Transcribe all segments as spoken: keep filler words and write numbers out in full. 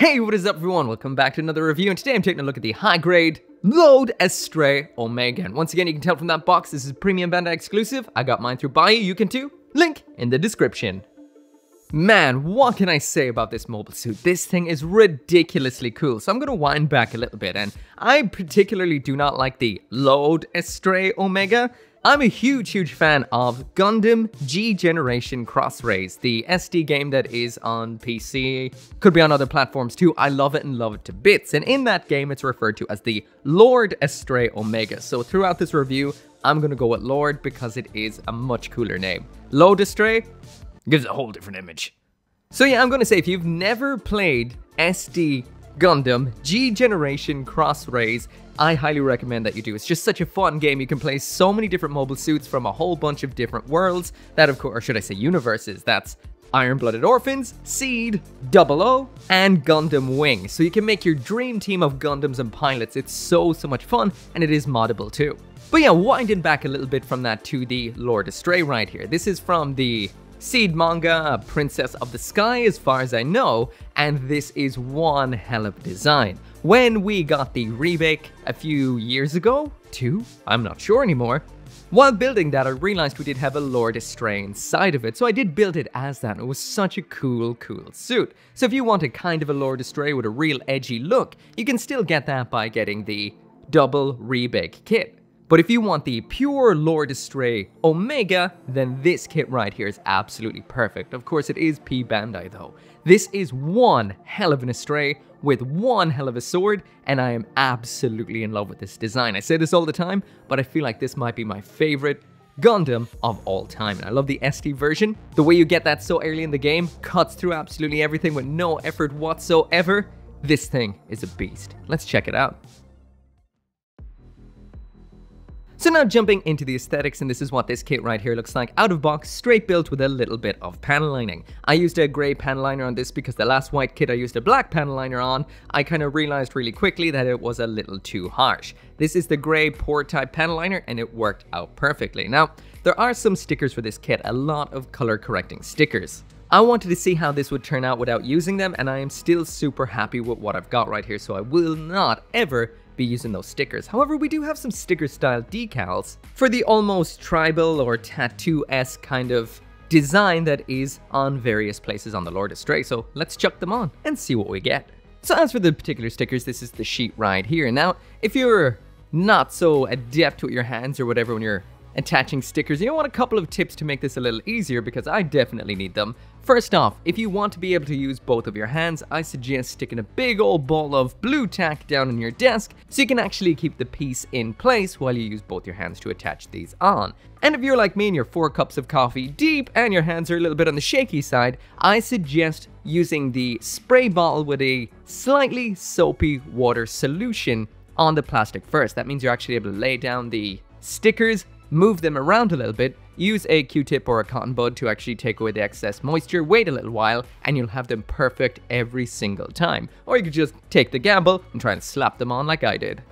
Hey, what is up everyone? Welcome back to another review, and today I'm taking a look at the high-grade Lord Astray Omega. And once again, you can tell from that box, this is Premium Bandai exclusive. I got mine through Buyee, you can too. Link in the description. Man, what can I say about this mobile suit? This thing is ridiculously cool. So I'm going to wind back a little bit, and I particularly do not like the Lord Astray Omega. I'm a huge, huge fan of Gundam G-Generation Cross-Rays, the S D game that is on P C, could be on other platforms too. I love it and love it to bits. And in that game, it's referred to as the Lord Astray Omega. So throughout this review, I'm going to go with Lord because it is a much cooler name. Lord Astray gives a whole different image. So yeah, I'm going to say if you've never played S D Gundam G-Generation Cross-Rays, I highly recommend that you do. It's just such a fun game. You can play so many different mobile suits from a whole bunch of different worlds. That, of course, or should I say universes. That's Iron-Blooded Orphans, SEED, Double O, and Gundam Wing. So you can make your dream team of Gundams and pilots. It's so, so much fun, and it is moddable too. But yeah, winding back a little bit from that to the Lord Astray right here. This is from the SEED manga, Princess of the Sky, as far as I know, and this is one hell of a design. When we got the Rebake a few years ago, two, I'm not sure anymore, while building that I realized we did have a Lord Astray inside of it, so I did build it as that, and it was such a cool, cool suit. So if you wanted kind of a Lord Astray with a real edgy look, you can still get that by getting the Double Rebake Kit. But if you want the pure Lord Astray Omega, then this kit right here is absolutely perfect. Of course, it is P-Bandai though. This is one hell of an Astray with one hell of a sword, and I am absolutely in love with this design. I say this all the time, but I feel like this might be my favorite Gundam of all time. And I love the S D version. The way you get that so early in the game, cuts through absolutely everything with no effort whatsoever. This thing is a beast. Let's check it out. So now jumping into the aesthetics, and this is what this kit right here looks like. Out of box, straight built with a little bit of panel lining. I used a grey panel liner on this because the last white kit I used a black panel liner on, I kind of realized really quickly that it was a little too harsh. This is the grey pore type panel liner, and it worked out perfectly. Now, there are some stickers for this kit, a lot of color correcting stickers. I wanted to see how this would turn out without using them, and I am still super happy with what I've got right here, so I will not ever be using those stickers. However, we do have some sticker style decals for the almost tribal or tattoo-esque kind of design that is on various places on the Lord Astray, so let's chuck them on and see what we get. So as for the particular stickers, this is the sheet right here. Now, if you're not so adept with your hands or whatever when you're attaching stickers, you know what, a couple of tips to make this a little easier, because I definitely need them. First off, if you want to be able to use both of your hands, I suggest sticking a big old ball of blue tack down on your desk so you can actually keep the piece in place while you use both your hands to attach these on. And if you're like me and you're four cups of coffee deep and your hands are a little bit on the shaky side, I suggest using the spray bottle with a slightly soapy water solution on the plastic first. That means you're actually able to lay down the stickers, move them around a little bit, use a Q-tip or a cotton bud to actually take away the excess moisture, wait a little while, and you'll have them perfect every single time. Or you could just take the gamble and try and slap them on like I did.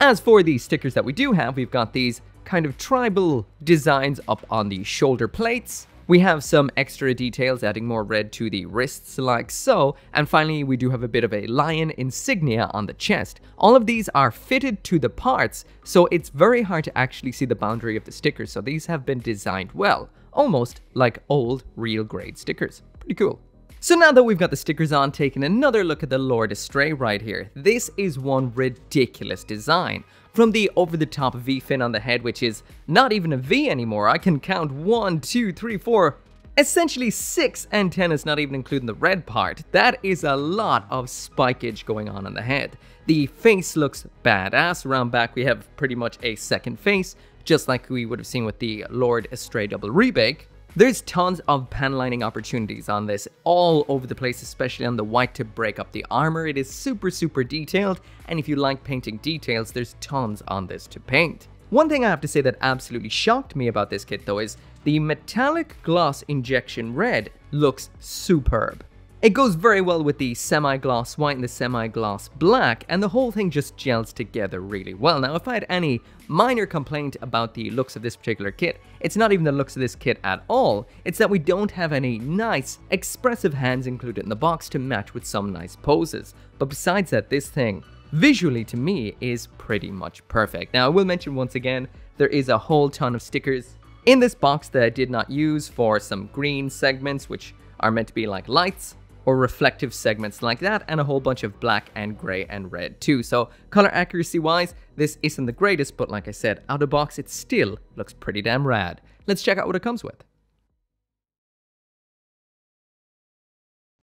As for the stickers that we do have, we've got these kind of tribal designs up on the shoulder plates. We have some extra details, adding more red to the wrists like so, and finally we do have a bit of a lion insignia on the chest. All of these are fitted to the parts, so it's very hard to actually see the boundary of the stickers, so these have been designed well, almost like old real grade stickers. Pretty cool. So now that we've got the stickers on, taking another look at the Lord Astray right here. This is one ridiculous design. From the over-the-top V-fin on the head, which is not even a V anymore. I can count one, two, three, four, essentially six antennas, not even including the red part. That is a lot of spikage going on on the head. The face looks badass. Around back, we have pretty much a second face, just like we would have seen with the Lord Astray Double Rebake. There's tons of panel lining opportunities on this all over the place, especially on the white to break up the armor. It is super, super detailed, and if you like painting details, there's tons on this to paint. One thing I have to say that absolutely shocked me about this kit, though, is the metallic gloss injection red looks superb. It goes very well with the semi-gloss white and the semi-gloss black, and the whole thing just gels together really well. Now, if I had any minor complaint about the looks of this particular kit, it's not even the looks of this kit at all, it's that we don't have any nice, expressive hands included in the box to match with some nice poses. But besides that, this thing, visually to me, is pretty much perfect. Now, I will mention once again, there is a whole ton of stickers in this box that I did not use for some green segments, which are meant to be like lights, or reflective segments like that, and a whole bunch of black and grey and red too. So colour accuracy wise, this isn't the greatest, but like I said, out of box it still looks pretty damn rad. Let's check out what it comes with.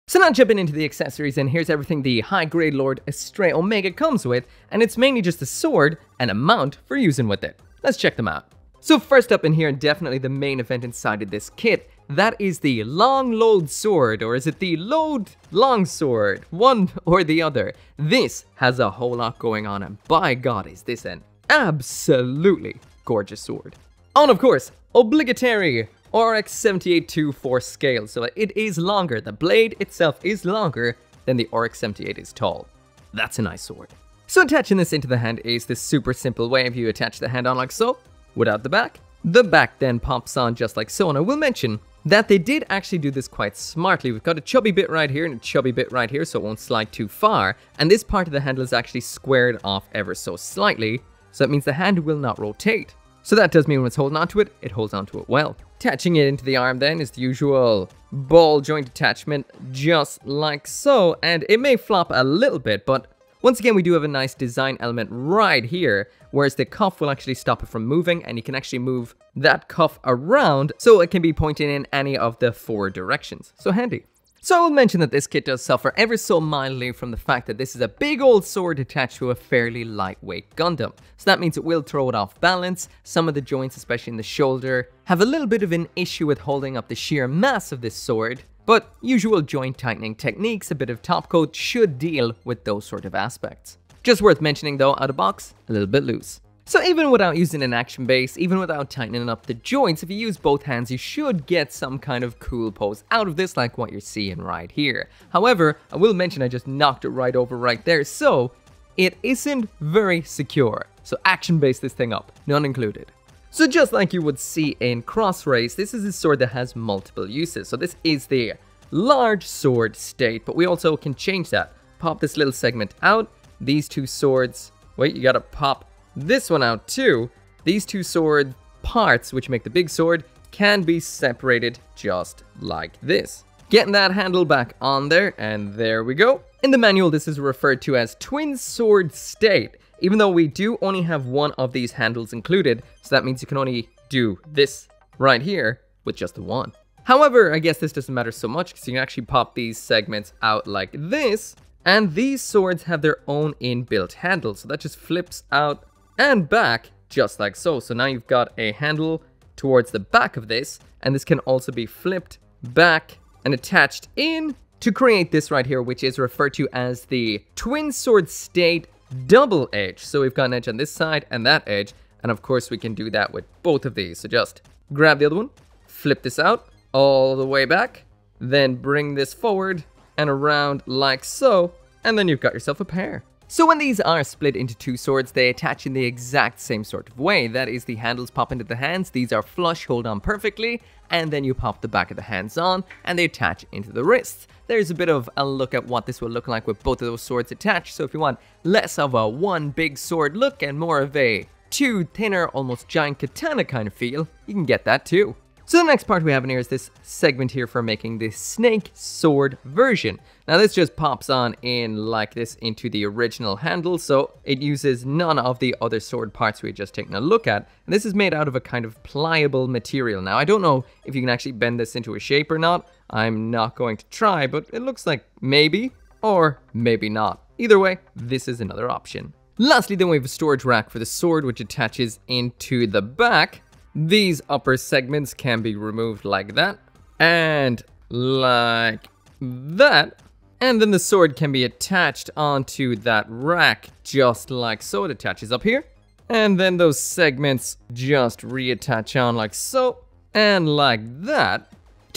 So now jumping into the accessories, and here's everything the high-grade Lord Astray Omega comes with, and it's mainly just a sword and a mount for using with it. Let's check them out. So first up in here, and definitely the main event inside of this kit, that is the long load sword, or is it the load long sword? One or the other. This has a whole lot going on, and by God is this an absolutely gorgeous sword. On, of course, obligatory R X seventy-eight two four scale, so it is longer, the blade itself is longer than the R X seventy-eight is tall. That's a nice sword. So attaching this into the hand is this super simple way. If you attach the hand on like so, without the back, the back then pops on just like so. And I will mention that they did actually do this quite smartly. We've got a chubby bit right here and a chubby bit right here, so it won't slide too far, and this part of the handle is actually squared off ever so slightly, so that means the hand will not rotate. So that does mean when it's holding onto it, it holds onto it well. Attaching it into the arm then is the usual ball joint attachment, just like so, and it may flop a little bit, but once again, we do have a nice design element right here, whereas the cuff will actually stop it from moving, and you can actually move that cuff around so it can be pointed in any of the four directions. So handy. So I will mention that this kit does suffer ever so mildly from the fact that this is a big old sword attached to a fairly lightweight Gundam. So that means it will throw it off balance. Some of the joints, especially in the shoulder, have a little bit of an issue with holding up the sheer mass of this sword. But usual joint tightening techniques, a bit of top coat should deal with those sort of aspects. Just worth mentioning though, out of box, a little bit loose. So even without using an action base, even without tightening up the joints, if you use both hands, you should get some kind of cool pose out of this like what you're seeing right here. However, I will mention I just knocked it right over right there, so it isn't very secure. So action base this thing up, none included. So just like you would see in Cross-Rays, this is a sword that has multiple uses. So this is the large sword state, but we also can change that. Pop this little segment out, these two swords, wait, you gotta pop this one out too. These two sword parts, which make the big sword, can be separated just like this. Getting that handle back on there, and there we go. In the manual, this is referred to as twin sword state. Even though we do only have one of these handles included, so that means you can only do this right here with just the one. However, I guess this doesn't matter so much because you can actually pop these segments out like this, and these swords have their own inbuilt handle, so that just flips out and back just like so. So now you've got a handle towards the back of this, and this can also be flipped back and attached in to create this right here, which is referred to as the twin sword state double edge. So we've got an edge on this side and that edge, and of course we can do that with both of these. So just grab the other one, flip this out all the way back, then bring this forward and around like so, and then you've got yourself a pair. So when these are split into two swords, they attach in the exact same sort of way. That is, the handles pop into the hands, these are flush, hold on perfectly, and then you pop the back of the hands on and they attach into the wrists. There's a bit of a look at what this will look like with both of those swords attached. So if you want less of a one big sword look and more of a two thinner, almost giant katana kind of feel, you can get that too. So the next part we have in here is this segment here for making the snake sword version. Now this just pops on in like this into the original handle, so it uses none of the other sword parts we had just taken a look at. And this is made out of a kind of pliable material. Now I don't know if you can actually bend this into a shape or not. I'm not going to try, but it looks like maybe or maybe not. Either way, this is another option. Lastly then we have a storage rack for the sword, which attaches into the back. These upper segments can be removed like that, and like that. And then the sword can be attached onto that rack just like so. It attaches up here, and then those segments just reattach on like so, and like that.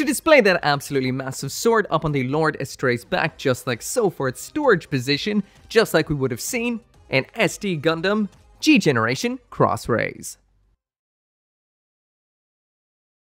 to display that absolutely massive sword up on the Lord Astray's back, just like so, for its storage position, just like we would have seen in S D Gundam G-Generation Cross-Rays.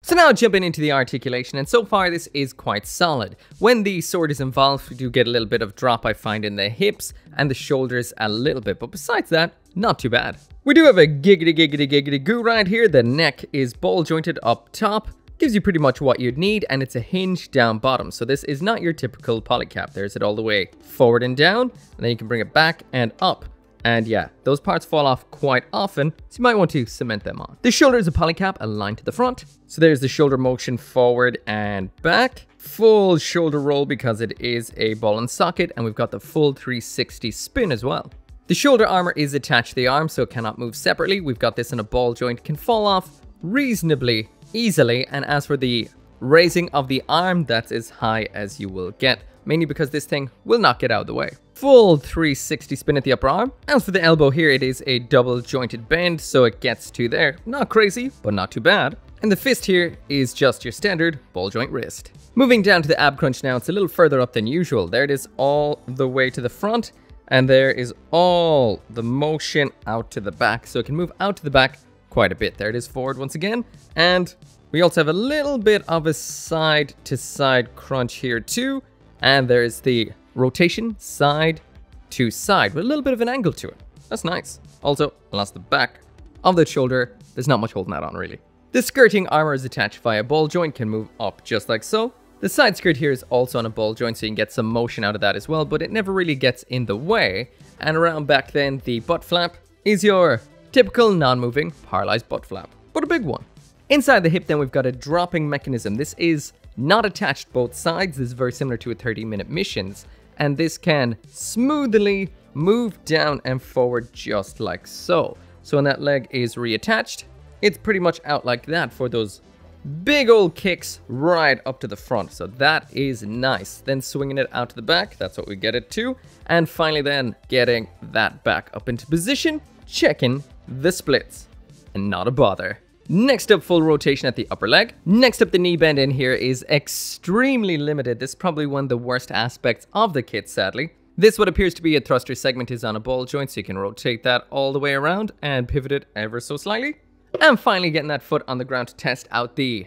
So now jumping into the articulation, and so far this is quite solid. When the sword is involved, we do get a little bit of drop, I find, in the hips and the shoulders a little bit, but besides that, not too bad. We do have a giggity giggity giggity goo right here. The neck is ball jointed up top, gives you pretty much what you'd need, and it's a hinge down bottom, so this is not your typical polycap. There's it all the way forward and down, and then you can bring it back and up. And yeah, those parts fall off quite often, so you might want to cement them on. The shoulder is a polycap aligned to the front. So there's the shoulder motion forward and back. Full shoulder roll because it is a ball and socket, and we've got the full three sixty spin as well. The shoulder armor is attached to the arm, so it cannot move separately. We've got this in a ball joint, can fall off reasonably easily. And as for the raising of the arm, that's as high as you will get, mainly because this thing will not get out of the way. Full three sixty spin at the upper arm. As for the elbow here, it is a double jointed bend, so it gets to there. Not crazy, but not too bad. And the fist here is just your standard ball joint wrist. Moving down to the ab crunch now, it's a little further up than usual. There it is all the way to the front, and there is all the motion out to the back, so it can move out to the back quite a bit. There it is forward once again, and we also have a little bit of a side to side crunch here too, and there is the rotation side to side with a little bit of an angle to it. That's nice. Also, unless the back of the shoulder, there's not much holding that on really. The skirting armor is attached via ball joint, can move up just like so. The side skirt here is also on a ball joint, so you can get some motion out of that as well, but it never really gets in the way. And around back then, the butt flap is your typical non-moving paralyzed butt flap, but a big one. Inside the hip then, we've got a dropping mechanism. This is not attached both sides. This is very similar to a thirty minute missions. And this can smoothly move down and forward just like so. So when that leg is reattached, it's pretty much out like that for those big old kicks right up to the front. So that is nice. Then swinging it out to the back, that's what we get it to. And finally then getting that back up into position, checking the splits, and not a bother. Next up, full rotation at the upper leg. Next up, the knee bend in here is extremely limited. This is probably one of the worst aspects of the kit, sadly. This, what appears to be a thruster segment, is on a ball joint, so you can rotate that all the way around and pivot it ever so slightly. And finally getting that foot on the ground to test out the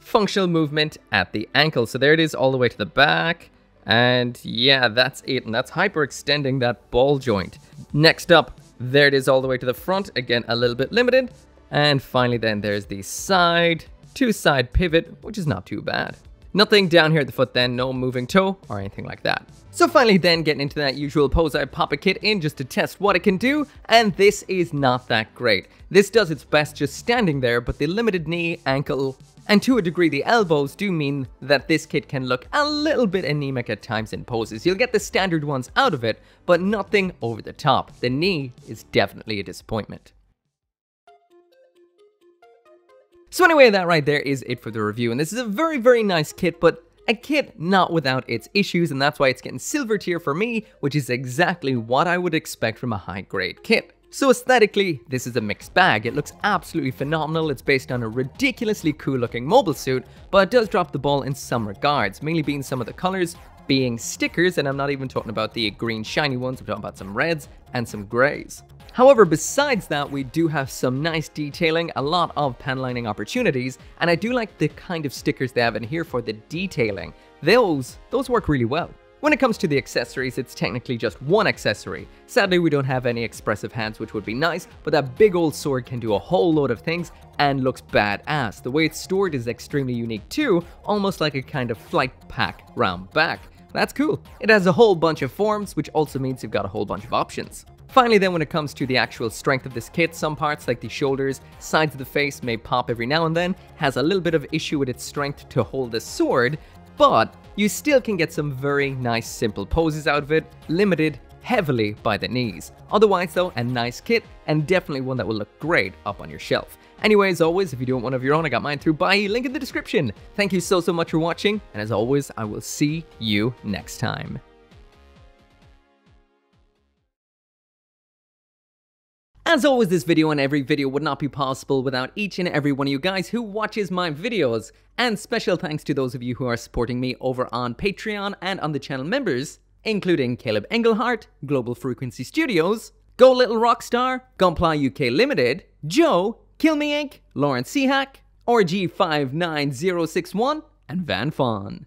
functional movement at the ankle. So there it is all the way to the back. And yeah, that's it. And that's hyperextending that ball joint. Next up, there it is all the way to the front. Again, a little bit limited. And finally then there's the side to side pivot, which is not too bad. Nothing down here at the foot then, no moving toe or anything like that. So finally then getting into that usual pose, I pop a kit in just to test what it can do, and this is not that great. This does its best just standing there, but the limited knee, ankle, and to a degree the elbows do mean that this kit can look a little bit anemic at times in poses. You'll get the standard ones out of it, but nothing over the top. The knee is definitely a disappointment. So anyway, that right there is it for the review, and this is a very, very nice kit, but a kit not without its issues, and that's why it's getting silver tier for me, which is exactly what I would expect from a high-grade kit. So aesthetically, this is a mixed bag. It looks absolutely phenomenal. It's based on a ridiculously cool-looking mobile suit, but it does drop the ball in some regards, mainly being some of the colors being stickers, and I'm not even talking about the green shiny ones, I'm talking about some reds and some grays. However, besides that, we do have some nice detailing, a lot of panel lining opportunities, and I do like the kind of stickers they have in here for the detailing. Those, those work really well. When it comes to the accessories, it's technically just one accessory. Sadly, we don't have any expressive hands, which would be nice, but that big old sword can do a whole load of things and looks badass. The way it's stored is extremely unique too, almost like a kind of flight pack round back. That's cool. It has a whole bunch of forms, which also means you've got a whole bunch of options. Finally then, when it comes to the actual strength of this kit, some parts like the shoulders, sides of the face may pop every now and then, has a little bit of issue with its strength to hold the sword, but you still can get some very nice simple poses out of it, limited heavily by the knees. Otherwise though, a nice kit, and definitely one that will look great up on your shelf. Anyway, as always, if you don't want one of your own, I got mine through Buyee, link in the description. Thank you so, so much for watching, and as always, I will see you next time. As always, this video and every video would not be possible without each and every one of you guys who watches my videos. And special thanks to those of you who are supporting me over on Patreon and on the channel members, including Caleb Engelhart, Global Frequency Studios, Go Little Rockstar, Gunpla U K Limited, Joe, Kill Me Incorporated, Lawrence Seahack, R G five nine zero six one, and Van Fawn.